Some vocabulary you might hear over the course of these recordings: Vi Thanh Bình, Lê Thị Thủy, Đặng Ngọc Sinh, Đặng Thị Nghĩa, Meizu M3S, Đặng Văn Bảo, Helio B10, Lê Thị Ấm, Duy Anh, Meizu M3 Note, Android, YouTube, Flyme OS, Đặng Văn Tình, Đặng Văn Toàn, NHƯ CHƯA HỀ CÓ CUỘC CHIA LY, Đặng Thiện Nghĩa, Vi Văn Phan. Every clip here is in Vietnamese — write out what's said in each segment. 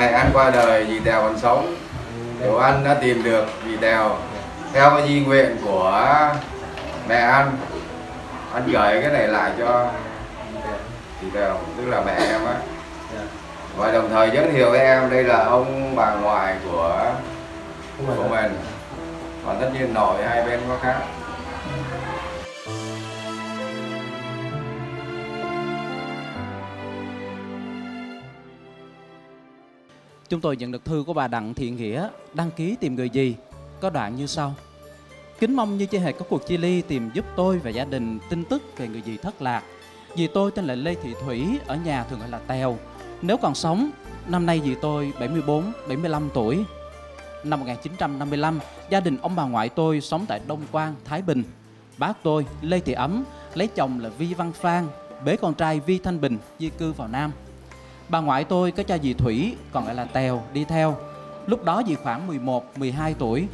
Anh qua đời, dì Tèo còn sống. Tiểu Anh đã tìm được dì Tèo theo cái di nguyện của mẹ anh. Anh gửi cái này lại cho dì Tèo, tức là mẹ em á. Và đồng thời giới thiệu với em đây là ông bà ngoại của mình. Còn tất nhiên nội hai bên có khác. Chúng tôi nhận được thư của bà Đặng Thiện Nghĩa đăng ký tìm người dì có đoạn như sau: kính mong như chưa hề có cuộc chia ly tìm giúp tôi và gia đình tin tức về người dì thất lạc. Dì tôi tên là Lê Thị Thủy, ở nhà thường gọi là Tèo. Nếu còn sống, năm nay dì tôi 74, 75 tuổi. Năm 1955, gia đình ông bà ngoại tôi sống tại Đông Quang, Thái Bình. Bác tôi, Lê Thị Ấm, lấy chồng là Vi Văn Phan, bế con trai Vi Thanh Bình di cư vào Nam. Bà ngoại tôi có cha dì Thủy, còn lại là Tèo, đi theo. Lúc đó dì khoảng 11, 12 tuổi.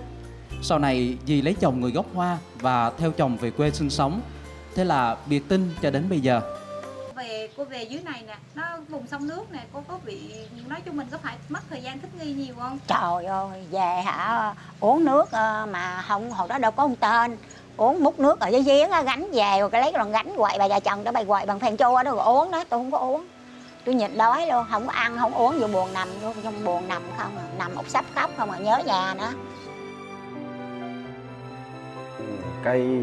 Sau này dì lấy chồng người gốc Hoa và theo chồng về quê sinh sống. Thế là biệt tin cho đến bây giờ. Cô về dưới này nè, nó vùng sông nước nè, cô có bị, nói chung mình có phải mất thời gian thích nghi nhiều không? Trời ơi, về hả, uống nước mà không, hồi đó đâu có ông tên. Uống múc nước ở dưới giếng, gánh về rồi lấy còn gánh quậy bà già chồng đó, bà quậy bằng phèn chua đó rồi uống đó, tôi không có uống. Tôi nhịn đói luôn, không có ăn, không uống, vô buồn nằm luôn, trong buồn nằm không à, nằm út sắp khóc không à, nhớ nhà nữa. Cây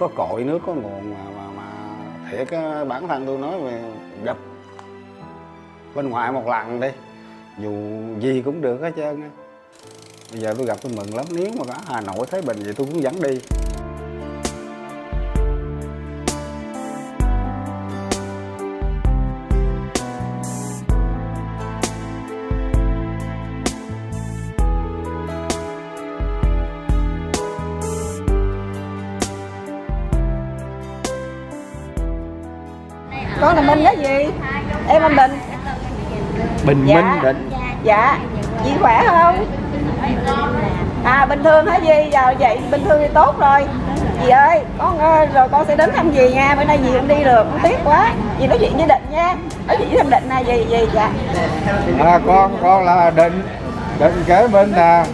có cội nước, có nguồn mà thiệt á, bản thân tôi nói về gặp bên ngoài một lần đi, dù gì cũng được hết trơn á. Bây giờ tôi gặp tôi mừng lắm, nếu mà cả Hà Nội, Thái Bình vậy tôi cũng vẫn đi. Con là Minh đó gì? Em là Bình. Bình Minh Định. Dạ. Chị khỏe không? À bình thường hả gì? Giờ vậy bình thường thì tốt rồi. Dì ơi, con rồi con sẽ đến thăm dì nha. Bữa nay dì không đi được, cũng tiếc quá. Dì nói chuyện với Định nha. Nói chuyện với thằng Định này dì dì dạ. À con là Định. Định kế bên nè.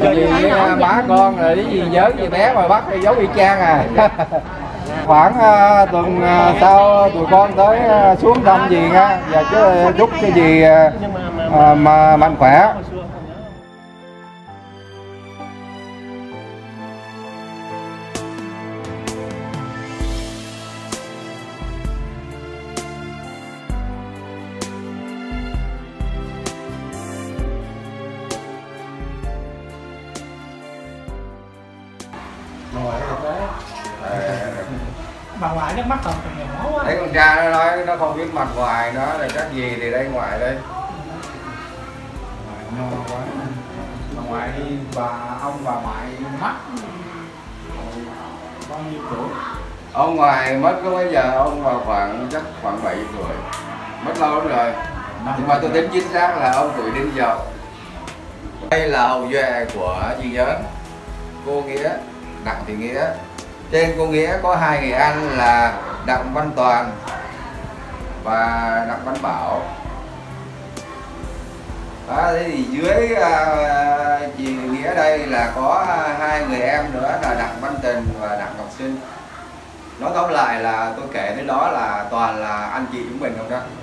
Dì với má con rồi cái gì nhớ gì bé mà bắt thì giống y chang à. Khoảng tuần sau tụi con tới xuống thăm dì nha, và chứ chúc cho dì mà mạnh khỏe. Bà ngoại nó mắc còn nhỏ quá. Thấy con cha nó nói nó không biết mặt ngoài nó là các gì thì đây ngoài đây. Bà ngoại no quá. Bà ngoại đi bà ông bà ngoại mất bao nhiêu tuổi? Ông ngoại mất có bây giờ ông vào khoảng chắc khoảng 70 tuổi. Mất lâu lắm rồi. Nhưng mà tôi tính chính xác là ông tuổi Đinh Dậu. Đây là hậu duệ của dì Nhớ, cô Nghĩa, Đặng Thị Nghĩa. Trên cô Nghĩa có hai người anh là Đặng Văn Toàn và Đặng Văn Bảo. Đó, thế thì dưới chị Nghĩa đây là có hai người em nữa là Đặng Văn Tình và Đặng Ngọc Sinh. Nói tóm lại là tôi kể tới đó là toàn là anh chị chúng mình không đó.